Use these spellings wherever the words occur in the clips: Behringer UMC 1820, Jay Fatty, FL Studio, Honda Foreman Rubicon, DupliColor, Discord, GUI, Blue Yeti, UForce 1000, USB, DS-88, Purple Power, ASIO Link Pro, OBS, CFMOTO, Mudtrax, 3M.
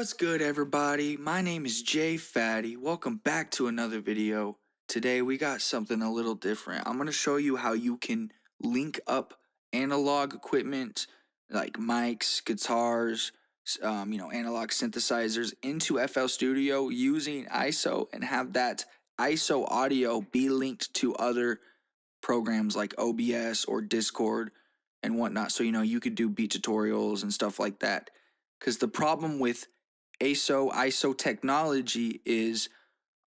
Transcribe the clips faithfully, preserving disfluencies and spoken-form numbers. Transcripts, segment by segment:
What's good, everybody? My name is Jay Fatty. Welcome back to another video. Today we got something a little different. I'm going to show you how you can link up analog equipment like mics, guitars, um, you know, analog synthesizers into F L Studio using I S O and have that I S O audio be linked to other programs like O B S or Discord and whatnot. So, you know, you could do beat tutorials and stuff like that. Because the problem with A S I O, I S O technology is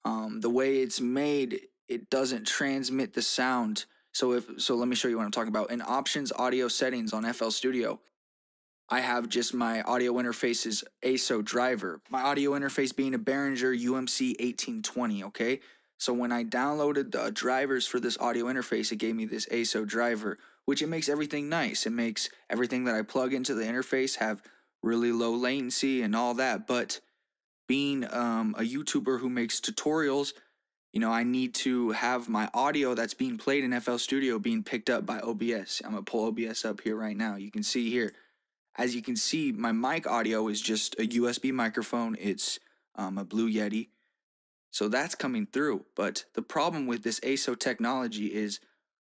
um, the way it's made, it doesn't transmit the sound. So if so, let me show you what I'm talking about. In Options Audio Settings on F L Studio, I have just my audio interface's A S I O driver. My audio interface being a Behringer U M C eighteen twenty, okay? So when I downloaded the drivers for this audio interface, it gave me this A S I O driver, which it makes everything nice. It makes everything that I plug into the interface have really low latency and all that, but being um, a YouTuber who makes tutorials, you know, I need to have my audio that's being played in F L Studio being picked up by O B S. I'm gonna pull O B S up here right now. You can see here, as you can see, my mic audio is just a U S B microphone. It's um, a Blue Yeti. So that's coming through, but the problem with this A S I O technology is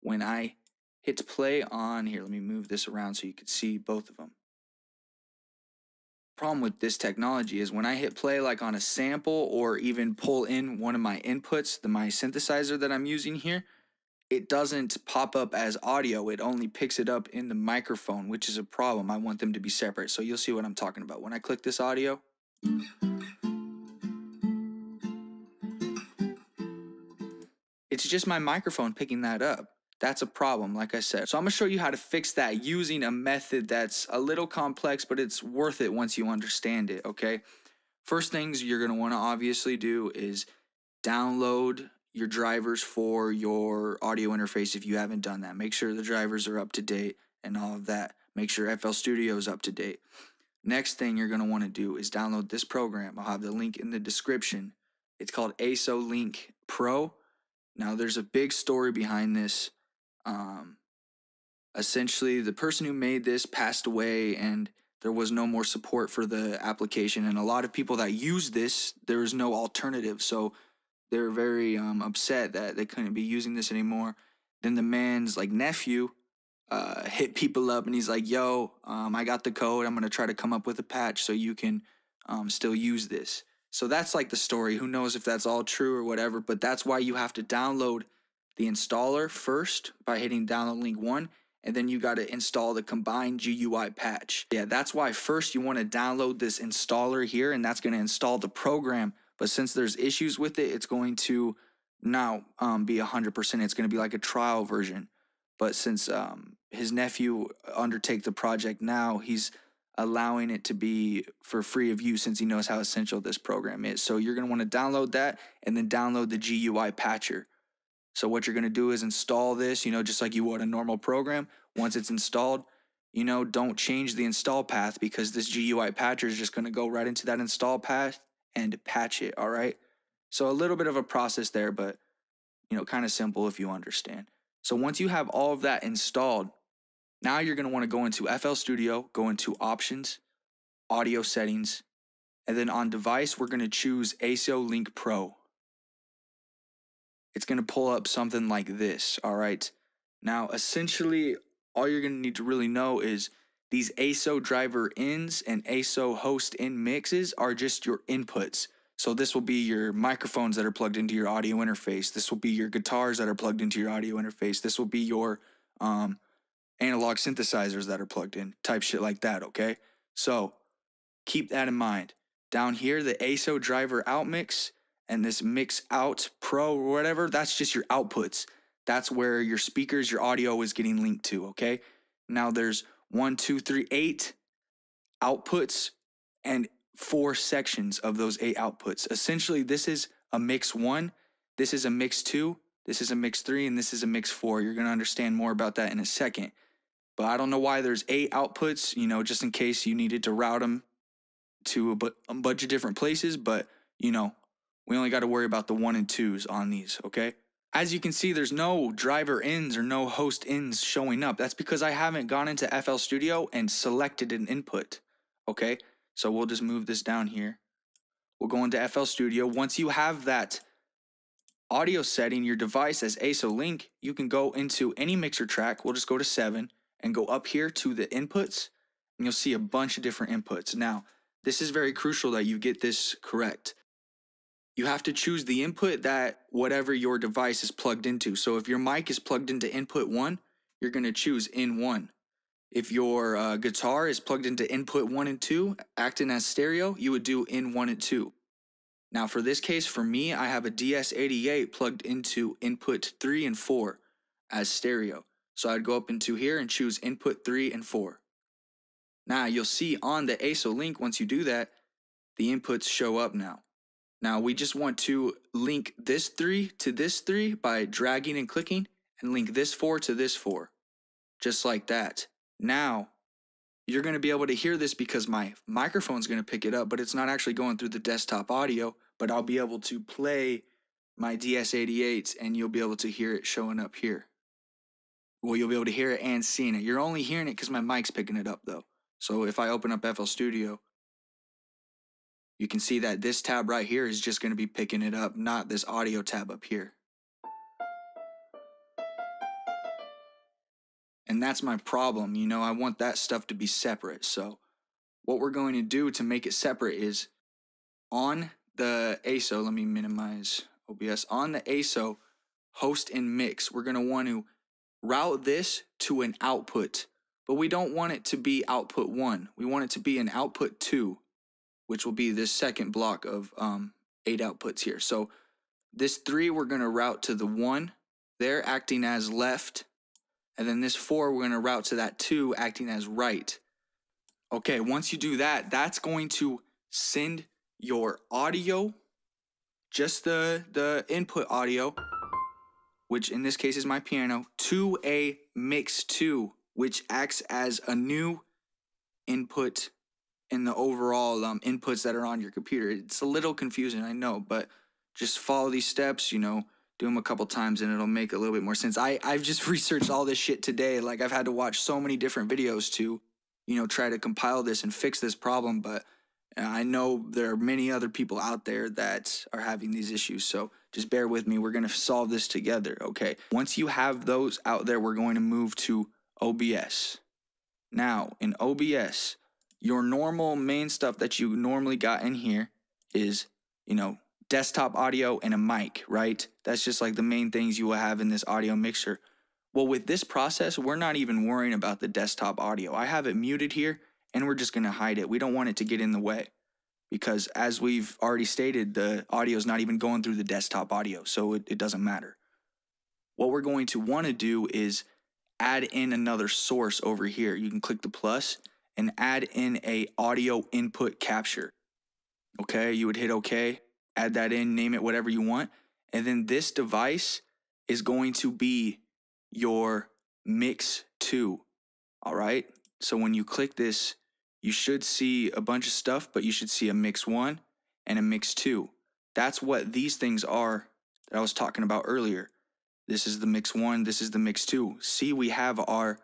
when I hit play on here, let me move this around so you can see both of them. Problem with this technology is when I hit play like on a sample or even pull in one of my inputs, the my synthesizer that I'm using here, it doesn't pop up as audio. It only picks it up in the microphone, which is a problem. I want them to be separate. So you'll see what I'm talking about. When I click this audio, it's just my microphone picking that up. That's a problem, like I said. So I'm gonna show you how to fix that using a method that's a little complex, but it's worth it once you understand it, okay? First things you're gonna wanna obviously do is download your drivers for your audio interface if you haven't done that. Make sure the drivers are up to date and all of that. Make sure F L Studio is up to date. Next thing you're gonna wanna do is download this program. I'll have the link in the description. It's called A S I O Link Pro. Now there's a big story behind this. Um, essentially the person who made this passed away and there was no more support for the application. And a lot of people that use this, there was no alternative. So they're very, um, upset that they couldn't be using this anymore. Then the man's like nephew, uh, hit people up and he's like, yo, um, I got the code. I'm going to try to come up with a patch so you can, um, still use this. So that's like the story. Who knows if that's all true or whatever, but that's why you have to download the installer first by hitting download link one, and then you got to install the combined G U I patch. Yeah, that's why first you want to download this installer here, and that's going to install the program. But since there's issues with it, it's going to now um, be one hundred percent. It's going to be like a trial version. But since um, his nephew undertake the project now, he's allowing it to be for free of use since he knows how essential this program is. So you're going to want to download that and then download the G U I patcher. So what you're going to do is install this, you know, just like you would a normal program. Once it's installed, you know, don't change the install path because this G U I patcher is just going to go right into that install path and patch it, all right? So a little bit of a process there, but, you know, kind of simple if you understand. So once you have all of that installed, now you're going to want to go into F L Studio, go into Options, Audio Settings, and then on Device, we're going to choose A S I O Link Pro. It's going to pull up something like this, all right? Now, essentially, all you're going to need to really know is these A S I O driver ins and A S I O host in mixes are just your inputs. So this will be your microphones that are plugged into your audio interface. This will be your guitars that are plugged into your audio interface. This will be your um, analog synthesizers that are plugged in, type shit like that, okay? So keep that in mind. Down here, the A S I O driver out mix, and this mix out pro or whatever, that's just your outputs. That's where your speakers, your audio is getting linked to, okay? Now there's one, two, three, eight outputs and four sections of those eight outputs. Essentially, this is a mix one, this is a mix two, this is a mix three, and this is a mix four. You're gonna understand more about that in a second. But I don't know why there's eight outputs, you know, just in case you needed to route them to a, bu a bunch of different places, but you know, we only got to worry about the one and twos on these, okay? As you can see, there's no driver ins or no host ins showing up. That's because I haven't gone into F L Studio and selected an input, okay? So we'll just move this down here. We'll go into F L Studio. Once you have that audio setting your device as A S I O Link, you can go into any mixer track. We'll just go to seven and go up here to the inputs, and you'll see a bunch of different inputs. Now, this is very crucial that you get this correct. You have to choose the input that whatever your device is plugged into. So if your mic is plugged into input one, you're going to choose in one. If your uh, guitar is plugged into input one and two, acting as stereo, you would do in one and two. Now for this case, for me, I have a D S eighty-eight plugged into input three and four as stereo. So I'd go up into here and choose input three and four. Now you'll see on the A S I O Link, once you do that, the inputs show up now. Now we just want to link this three to this three by dragging and clicking, and link this four to this four, just like that. Now, you're going to be able to hear this because my microphone's going to pick it up, but it's not actually going through the desktop audio, but I'll be able to play my D S eighty-eights and you'll be able to hear it showing up here. Well, you'll be able to hear it and seeing it. You're only hearing it because my mic's picking it up though. So if I open up F L Studio, you can see that this tab right here is just going to be picking it up, not this audio tab up here. And that's my problem, you know, I want that stuff to be separate. So what we're going to do to make it separate is on the A S I O, let me minimize O B S, on the A S I O host and mix, we're going to want to route this to an output, but we don't want it to be output one. We want it to be an output two, which will be this second block of um, eight outputs here. So this three, we're going to route to the one, they're acting as left. And then this four, we're going to route to that two, acting as right. Okay, once you do that, that's going to send your audio, just the, the input audio, which in this case is my piano, to a mix two, which acts as a new input in the overall um, inputs that are on your computer. It's a little confusing, I know, but just follow these steps, you know. Do them a couple times and it'll make a little bit more sense. I, I've just researched all this shit today. Like, I've had to watch so many different videos to, you know, try to compile this and fix this problem. But I know there are many other people out there that are having these issues. So just bear with me. We're going to solve this together, okay? Once you have those out there, we're going to move to O B S. Now, in O B S, your normal main stuff that you normally got in here is, you know, desktop audio and a mic, right? That's just like the main things you will have in this audio mixer. Well, with this process, we're not even worrying about the desktop audio. I have it muted here and we're just going to hide it. We don't want it to get in the way because, as we've already stated, the audio is not even going through the desktop audio, so it, it doesn't matter. What we're going to want to do is add in another source over here. You can click the plus and add in a audio input capture. Okay, you would hit okay. Add that in, name it whatever you want. And then this device is going to be your mix two. All right. So when you click this, you should see a bunch of stuff, but you should see a mix one and a mix two. That's what these things are that I was talking about earlier. This is the mix one. This is the mix two. See, we have our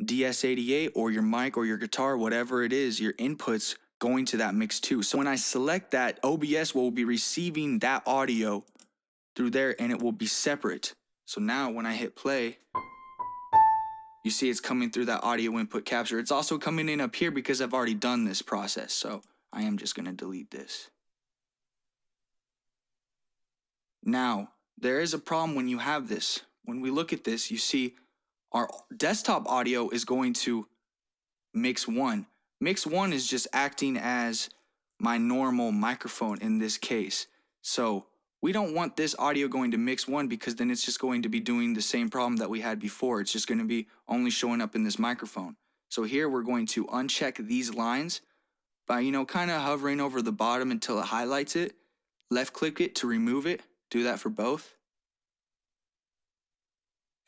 D S eighty-eight or your mic or your guitar, whatever it is, your inputs going to that mix two. So when I select that, O B S will be receiving that audio through there and it will be separate. So now when I hit play, you see it's coming through that audio input capture. It's also coming in up here because I've already done this process. So I am just going to delete this. Now, there is a problem when you have this. When we look at this, you see our desktop audio is going to mix one. Mix one is just acting as my normal microphone in this case. So we don't want this audio going to mix one because then it's just going to be doing the same problem that we had before. It's just going to be only showing up in this microphone. So here we're going to uncheck these lines by, you know, kind of hovering over the bottom until it highlights it. Left click it to remove it. Do that for both.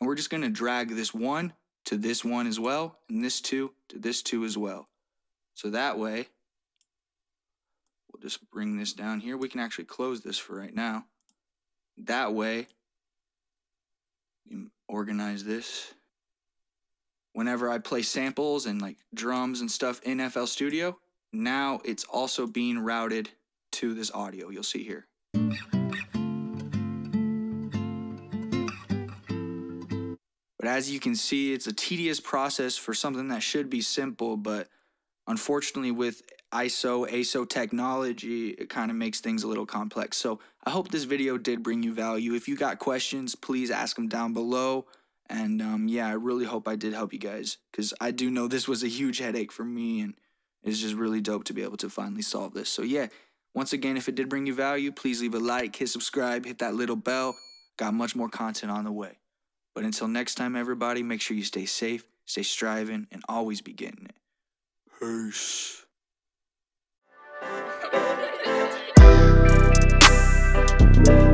And we're just going to drag this one to this one as well, and this two to this two as well. So that way, we'll just bring this down here. We can actually close this for right now. That way, you organize this. Whenever I play samples and like drums and stuff in F L Studio, Now it's also being routed to this audio you'll see here. But as you can see, it's a tedious process for something that should be simple, but unfortunately with I S O, A S I O technology, it kind of makes things a little complex. So I hope this video did bring you value. If you got questions, please ask them down below. And um, yeah, I really hope I did help you guys, because I do know this was a huge headache for me, and it's just really dope to be able to finally solve this. So yeah, once again, if it did bring you value, please leave a like, hit subscribe, hit that little bell. Got much more content on the way. But until next time, everybody, make sure you stay safe, stay striving, and always be getting it. Peace. Thank you.